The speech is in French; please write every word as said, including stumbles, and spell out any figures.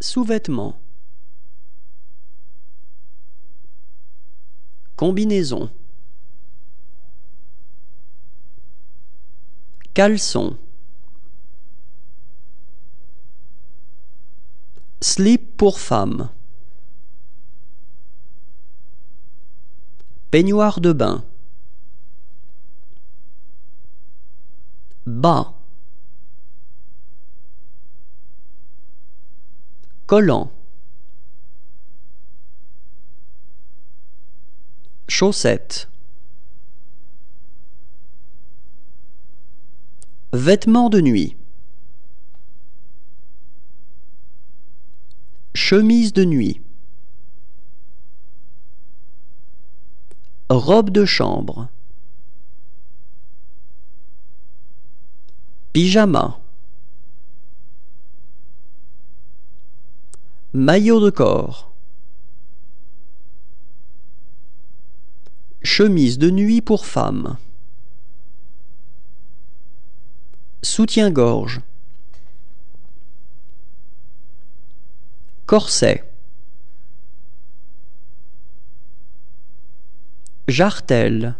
Sous-vêtements. Combinaison. Caleçon. Slip pour femme. Peignoir de bain. Bas. Collant. Chaussettes. Vêtements de nuit. Chemise de nuit. Robe de chambre. Pyjama. Maillot de corps. Chemise de nuit pour femme. Soutien-gorge. Corset. Jartelle.